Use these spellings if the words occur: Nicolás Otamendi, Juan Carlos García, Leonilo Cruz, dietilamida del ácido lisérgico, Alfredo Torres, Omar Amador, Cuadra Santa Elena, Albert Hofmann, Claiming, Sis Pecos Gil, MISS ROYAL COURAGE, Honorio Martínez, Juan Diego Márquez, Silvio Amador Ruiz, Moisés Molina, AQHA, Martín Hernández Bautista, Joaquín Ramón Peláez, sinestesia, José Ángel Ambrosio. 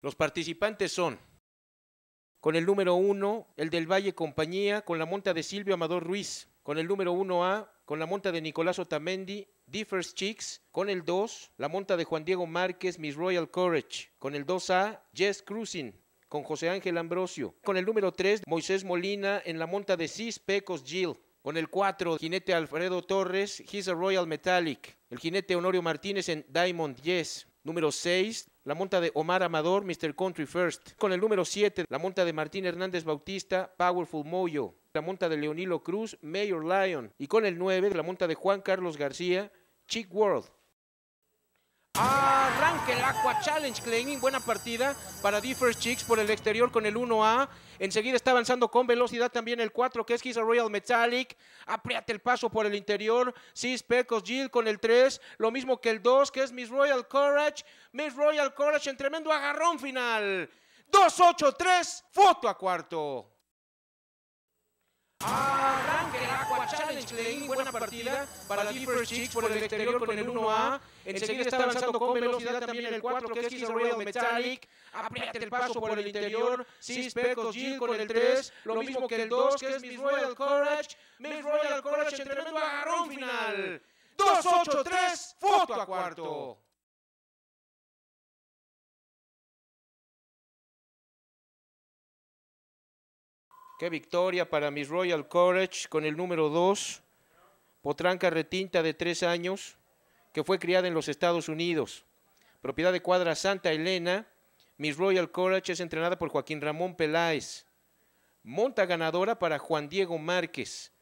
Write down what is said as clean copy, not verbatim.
Los participantes son, con el número 1, el del Valle Compañía, con la monta de Silvio Amador Ruiz, con el número 1A, con la monta de Nicolás Otamendi, Differs Chicks, con el 2, la monta de Juan Diego Márquez, Miss Royal Courage, con el 2A, Yes Cruising, con José Ángel Ambrosio, con el número 3, Moisés Molina, en la monta de Sis Pecos Gil, con el 4, jinete Alfredo Torres, He's a Royal Metallic, el jinete Honorio Martínez en Diamond Yes, número 6, la monta de Omar Amador, Mr. Country First. Con el número 7, la monta de Martín Hernández Bautista, Powerful Mojo. La monta de Leonilo Cruz, Mayor Lion. Y con el 9, la monta de Juan Carlos García, Chick World. Arranca el AQHA Challenge Claiming, buena partida para Differs Chicks por el exterior con el 1A. Enseguida está avanzando con velocidad también el 4, que es He's a Royal Metallic. Aprieta el paso por el interior, Sis Pecos Gil con el 3, lo mismo que el 2, que es Miss Royal Courage. Miss Royal Courage en tremendo agarrón final. 2-8-3, foto a cuarto. Arranca el AQHA Challenge Claiming, buena partida para Differs Chicks por el exterior con el 1A. Enseguida está avanzando con velocidad también el 4, que es He's a Royal Metallic. Aprieta el paso por el interior, Sis Pecos Gil con el 3, lo mismo que el 2, que es Miss Royal Courage. Miss Royal Courage en tremendo agarrón final. 2-8-3, foto a cuarto. Qué victoria para Miss Royal Courage con el número 2, potranca retinta de 3 años, que fue criada en los Estados Unidos. Propiedad de Cuadra Santa Elena, Miss Royal Courage es entrenada por Joaquín Ramón Peláez. Monta ganadora para Juan Diego Márquez.